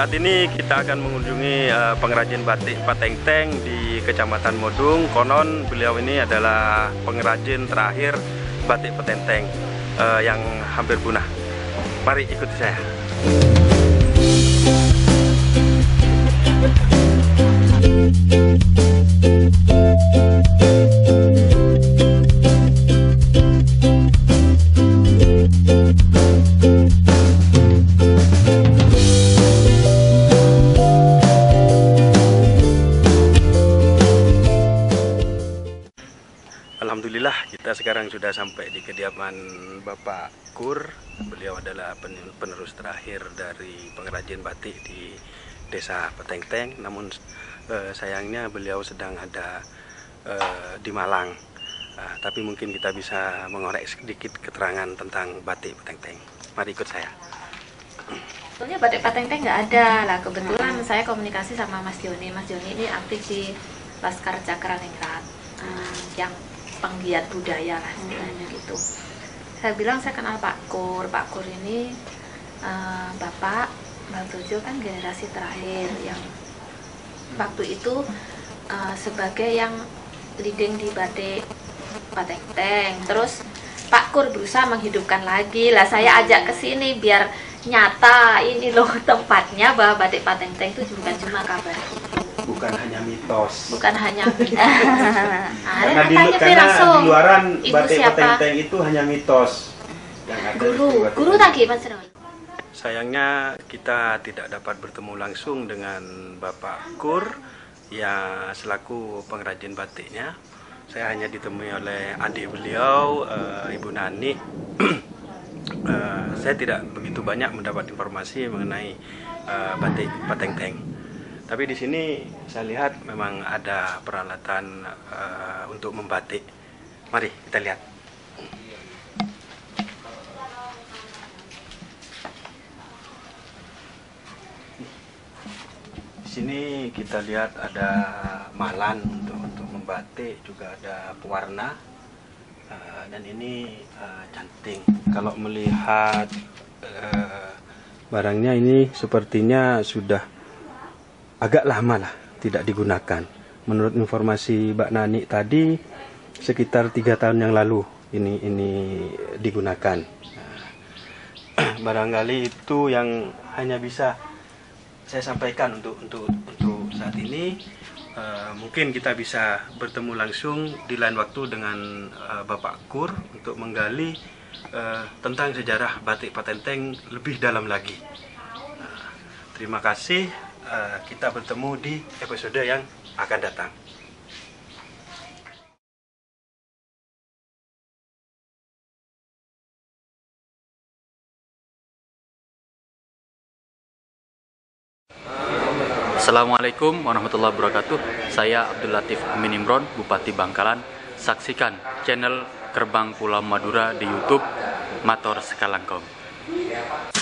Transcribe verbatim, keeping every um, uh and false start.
Saat ini kita akan mengunjungi uh, pengrajin batik Patengteng di Kecamatan Modung. Konon beliau ini adalah pengrajin terakhir batik Patengteng uh, yang hampir punah. Mari ikuti saya. Alhamdulillah, kita sekarang sudah sampai di kediaman Bapak Kur. Beliau adalah penerus terakhir dari pengrajin batik di Desa Patengteng. Namun eh, sayangnya beliau sedang ada eh, di Malang. Eh, tapi mungkin kita bisa mengorek sedikit keterangan tentang batik Patengteng. Mari ikut saya. Sebetulnya batik Patengteng nggak ada lah. Kebetulan saya komunikasi sama Mas Juni. Mas Juni ini aktif di Laskar Cakralingrat eh, yang penggiat budaya lah istilahnya gitu. Saya bilang saya kenal Pak Kur. Pak Kur ini uh, Bapak, Mbak Tujuh kan generasi terakhir yang waktu itu uh, sebagai yang leading di batik Patengteng. Terus Pak Kur berusaha menghidupkan lagi lah. Saya ajak ke sini biar nyata ini loh tempatnya bahwa batik Patengteng itu bukan cuma kabar. Bukan hanya mitos. Bukan hanya mitos. Karena di, karena di luaran batik Patengteng itu hanya mitos. Yang ada guru, guru lagi Mas Ron. Sayangnya kita tidak dapat bertemu langsung dengan Bapak Kur ya selaku pengrajin batiknya. Saya hanya ditemui oleh adik beliau, uh, Ibu Nani. uh, saya tidak begitu banyak mendapat informasi mengenai uh, batik Patengteng. Tapi di sini saya lihat memang ada peralatan uh, untuk membatik. Mari kita lihat. Di sini kita lihat ada malan untuk untuk membatik, juga ada pewarna uh, dan ini uh, canting. Kalau melihat uh, barangnya ini sepertinya sudah agak lama lah tidak digunakan. Menurut informasi Mbak Nani tadi sekitar tiga tahun yang lalu ini ini digunakan. Barangkali itu yang hanya bisa saya sampaikan untuk untuk untuk saat ini. E, mungkin kita bisa bertemu langsung di lain waktu dengan e, Bapak Kur untuk menggali e, tentang sejarah batik Patengteng lebih dalam lagi. E, terima kasih. Uh, kita bertemu di episode yang akan datang. Assalamualaikum warahmatullahi wabarakatuh. Saya Abdul Latif Minimron, Bupati Bangkalan. Saksikan channel Gerbang Pulau Madura di YouTube Mator Sekalangkom.